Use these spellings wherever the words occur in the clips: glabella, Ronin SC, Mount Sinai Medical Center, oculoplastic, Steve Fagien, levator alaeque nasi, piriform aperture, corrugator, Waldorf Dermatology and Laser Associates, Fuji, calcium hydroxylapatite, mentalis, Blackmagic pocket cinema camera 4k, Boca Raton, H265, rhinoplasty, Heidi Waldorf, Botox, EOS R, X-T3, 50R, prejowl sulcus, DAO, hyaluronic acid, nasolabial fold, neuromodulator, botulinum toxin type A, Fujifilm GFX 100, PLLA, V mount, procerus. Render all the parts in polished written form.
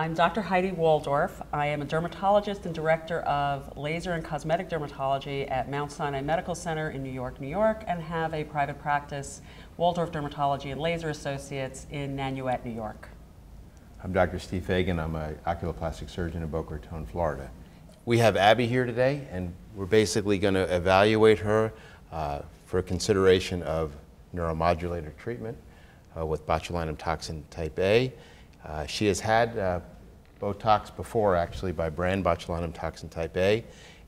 I'm Dr. Heidi Waldorf. I am a dermatologist and director of laser and cosmetic dermatology at Mount Sinai Medical Center in New York, New York, and have a private practice, Waldorf Dermatology and Laser Associates in Nanuet, New York. I'm Dr. Steve Fagien. I'm an oculoplastic surgeon in Boca Raton, Florida. We have Abby here today, and we're basically going to evaluate her for consideration of neuromodulator treatment with botulinum toxin type A. She has had Botox before, actually, by brand botulinum toxin type A,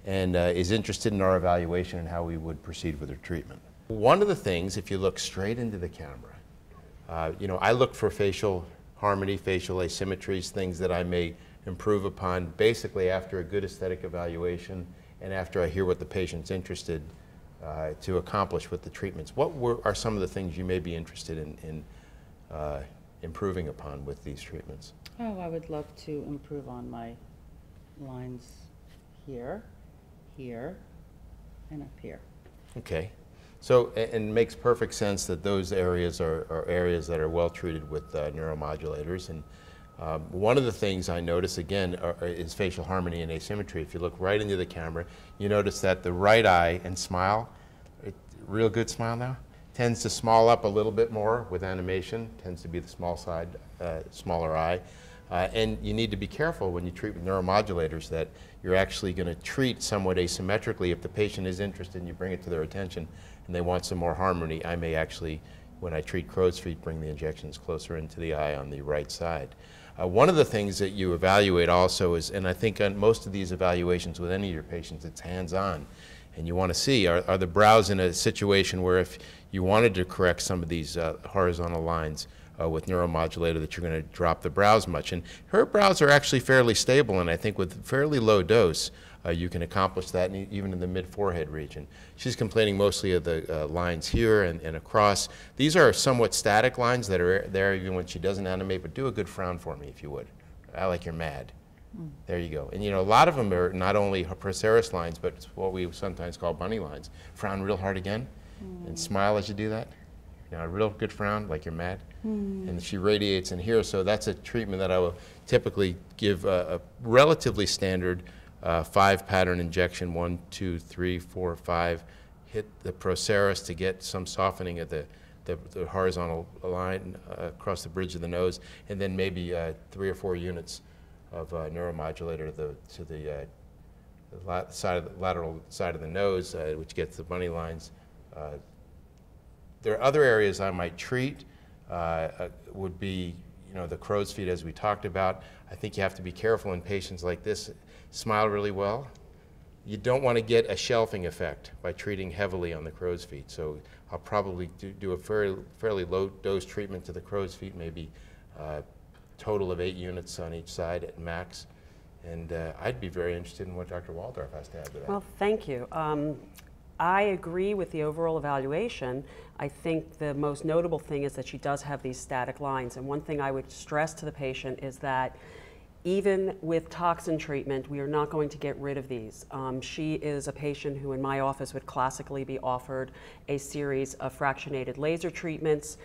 and is interested in our evaluation and how we would proceed with her treatment. One of the things, if you look straight into the camera, you know, I look for facial harmony, facial asymmetries, things that I may improve upon, basically after a good aesthetic evaluation and after I hear what the patient's interested to accomplish with the treatments. What are some of the things you may be interested in improving upon with these treatments? Oh, I would love to improve on my lines here, here, and up here. Okay. So, and it makes perfect sense that those areas are areas that are well treated with neuromodulators. And one of the things I notice, again, is facial harmony and asymmetry. If you look right into the camera, you notice that the right eye and smile, real good smile now, tends to small up a little bit more with animation, tends to be the small side, smaller eye. And you need to be careful when you treat with neuromodulators that you're actually going to treat somewhat asymmetrically. If the patient is interested and you bring it to their attention and they want some more harmony, I may actually, when I treat crow's feet, bring the injections closer into the eye on the right side. One of the things that you evaluate also is, and I think on most of these evaluations with any of your patients, it's hands-on. And you want to see, are the brows in a situation where if you wanted to correct some of these horizontal lines with neuromodulator, that you're going to drop the brows much. And her brows are actually fairly stable, and I think with fairly low dose, you can accomplish that even in the mid-forehead region. She's complaining mostly of the lines here and across. These are somewhat static lines that are there even when she doesn't animate, but do a good frown for me if you would. I like you're mad. There you go. And you know, a lot of them are not only procerus lines, but it's what we sometimes call bunny lines. Frown real hard again, and smile as you do that. Now, a real good frown, like you're mad. And she radiates in here, so that's a treatment that I will typically give a relatively standard 5-pattern injection, 1, 2, 3, 4, 5. Hit the procerus to get some softening of the horizontal line across the bridge of the nose, and then maybe 3 or 4 units of neuromodulator to the lateral side of the nose, which gets the bunny lines. There are other areas I might treat. Would be, you know, the crow's feet, as we talked about. I think you have to be careful in patients like this. Smile really well. You don't want to get a shelving effect by treating heavily on the crow's feet. So I'll probably do a fairly low dose treatment to the crow's feet, maybe total of 8 units on each side at max, and I'd be very interested in what Dr. Waldorf has to add to that. Well, thank you. I agree with the overall evaluation. I think the most notable thing is that she does have these static lines, and one thing I would stress to the patient is that even with toxin treatment, we are not going to get rid of these. She is a patient who in my office would classically be offered a series of fractionated laser treatments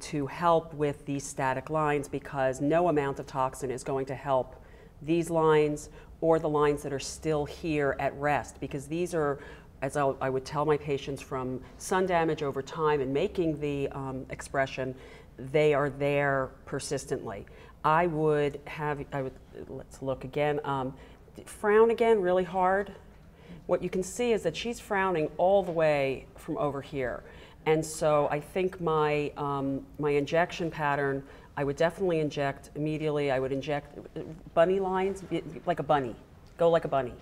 to help with these static lines, because no amount of toxin is going to help these lines or the lines that are still here at rest, because these are, as I would tell my patients, from sun damage over time and making the expression, they are there persistently. I would, let's look again, frown again really hard. What you can see is that she's frowning all the way from over here. And so I think my, my injection pattern, I would definitely inject immediately. I would inject bunny lines, like a bunny, go like a bunny,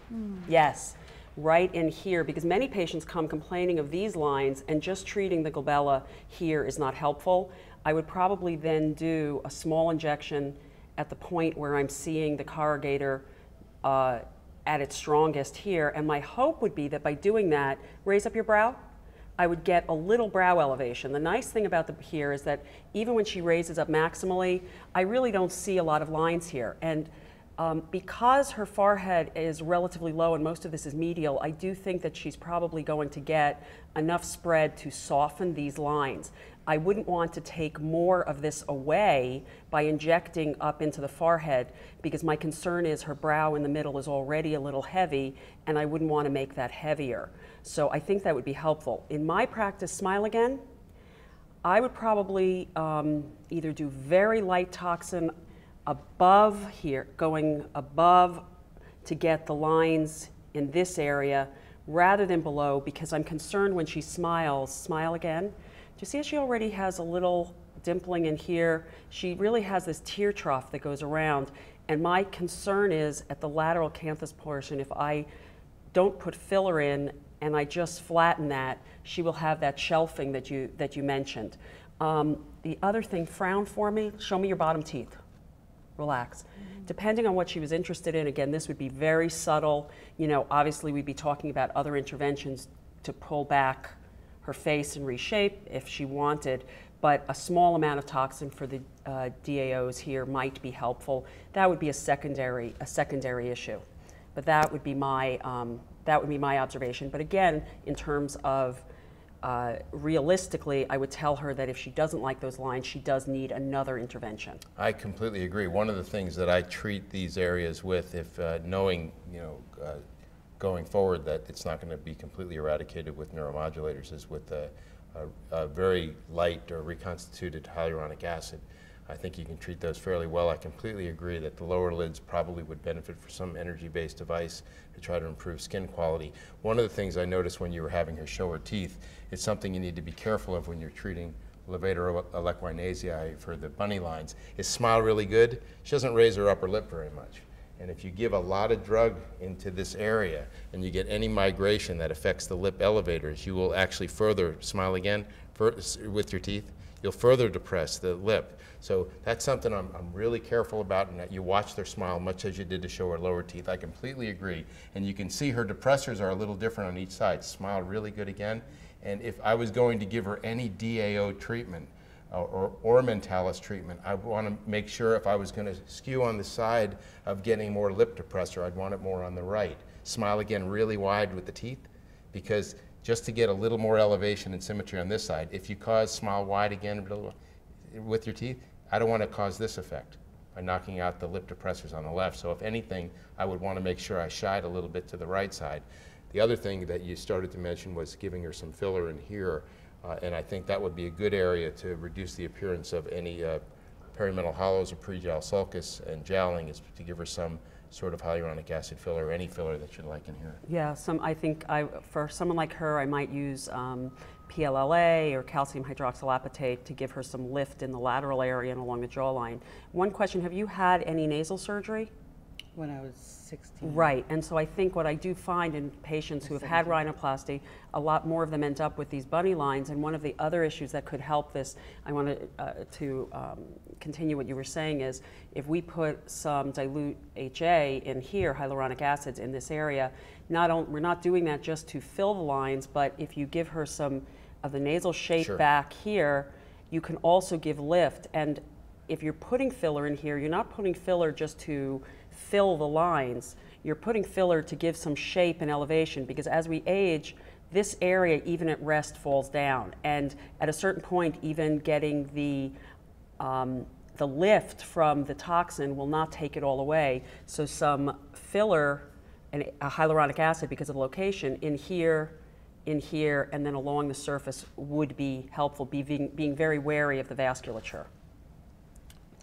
yes, right in here, because many patients come complaining of these lines and just treating the glabella here is not helpful. I would probably then do a small injection at the point where I'm seeing the corrugator at its strongest here, and my hope would be that by doing that, raise up your brow, I would get a little brow elevation. The nice thing about here is that even when she raises up maximally, I really don't see a lot of lines here. And because her forehead is relatively low and most of this is medial, I do think that she's probably going to get enough spread to soften these lines. I wouldn't want to take more of this away by injecting up into the forehead, because my concern is her brow in the middle is already a little heavy and I wouldn't want to make that heavier. So I think that would be helpful. In my practice, Smile Again, I would probably either do very light toxin above here, going above to get the lines in this area rather than below, because I'm concerned when she smiles, Smile Again. Do you see how she already has a little dimpling in here? She really has this tear trough that goes around, and my concern is at the lateral canthus portion, if I don't put filler in and I just flatten that, she will have that shelving that you mentioned. The other thing, frown for me, show me your bottom teeth, relax. Depending on what she was interested in, again, this would be very subtle. You know, obviously we'd be talking about other interventions to pull back her face and reshape if she wanted, but a small amount of toxin for the DAOs here might be helpful. That would be a secondary issue, but that would be my observation. But again, in terms of realistically, I would tell her that if she doesn't like those lines, she does need another intervention. I completely agree. One of the things that I treat these areas with, if knowing, you know, going forward that it's not going to be completely eradicated with neuromodulators, is with a very light or reconstituted hyaluronic acid. I think you can treat those fairly well. I completely agree that the lower lids probably would benefit for some energy-based device to try to improve skin quality. One of the things I noticed when you were having her show her teeth, it's something you need to be careful of when you're treating levator alaeque nasi for the bunny lines, is smile really good. She doesn't raise her upper lip very much. And if you give a lot of drug into this area and you get any migration that affects the lip elevators, you will actually further, Smile Again, with your teeth, you'll further depress the lip. So that's something I'm really careful about, and that you watch their smile much as you did to show her lower teeth. I completely agree. And you can see her depressors are a little different on each side. Smile really good again. And if I was going to give her any DAO treatment or mentalis treatment, I want to make sure if I was going to skew on the side of getting more lip depressor, I'd want it more on the right. Smile Again really wide with the teeth, because just to get a little more elevation and symmetry on this side, if you cause smile wide again with your teeth, I don't want to cause this effect by knocking out the lip depressors on the left. So if anything, I would want to make sure I shied a little bit to the right side. The other thing that you started to mention was giving her some filler in here, and I think that would be a good area to reduce the appearance of any perimental hollows or prejowl sulcus, and jowling is to give her some sort of hyaluronic acid filler or any filler that you'd like in here. Yeah, for someone like her, I might use PLLA or calcium hydroxylapatite to give her some lift in the lateral area and along the jawline. One question, have you had any nasal surgery? When I was 16. Right, and so I think what I do find in patients who have had rhinoplasty, a lot more of them end up with these bunny lines, and one of the other issues that could help this, I wanted to continue what you were saying, is if we put some dilute HA in here, hyaluronic acids in this area, we're not doing that just to fill the lines, but if you give her some of the nasal shape back here, you can also give lift. And if you're putting filler in here, you're not putting filler just to fill the lines, you're putting filler to give some shape and elevation, because as we age, this area, even at rest, falls down. And at a certain point, even getting the lift from the toxin will not take it all away. So some filler and a hyaluronic acid, because of the location, in here, and then along the surface would be helpful, being very wary of the vasculature.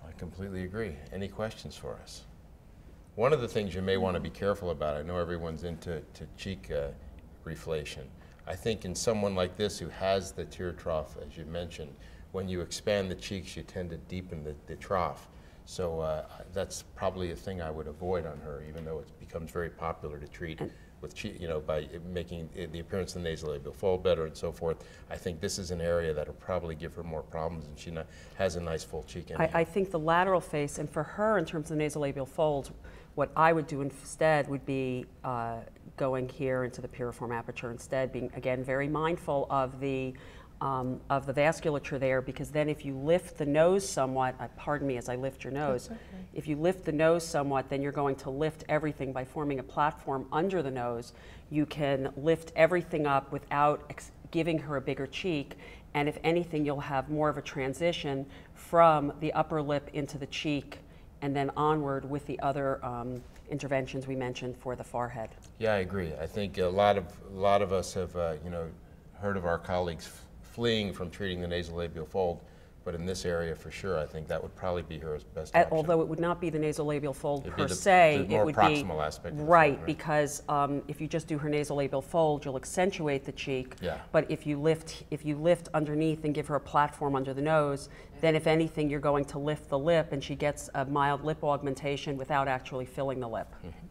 I completely agree. Any questions for us? One of the things you may want to be careful about, I know everyone's into cheek reflation. I think in someone like this who has the tear trough, as you mentioned, when you expand the cheeks, you tend to deepen the trough. So that's probably a thing I would avoid on her, even though it becomes very popular to treat with cheek, you know, by making the appearance of the nasolabial fold better and so forth. I think this is an area that'll probably give her more problems, and she has a nice full cheek. I think the lateral face, and for her in terms of nasolabial folds, what I would do instead would be going here into the piriform aperture instead, being again very mindful of the vasculature there, because then if you lift the nose somewhat, pardon me as I lift your nose, if you lift the nose somewhat, then you're going to lift everything by forming a platform under the nose. You can lift everything up without giving her a bigger cheek, and if anything, you'll have more of a transition from the upper lip into the cheek and then onward with the other interventions we mentioned for the forehead. Yeah, I agree. I think a lot of us have heard of our colleagues fleeing from treating the nasolabial fold, but in this area for sure, I think that would probably be her best option. Although it would not be the nasolabial fold per se, it would be the more proximal aspect. Right, because if you just do her nasolabial fold, you'll accentuate the cheek. Yeah. But if you lift underneath and give her a platform under the nose, then if anything, you're going to lift the lip, and she gets a mild lip augmentation without actually filling the lip. Mm-hmm.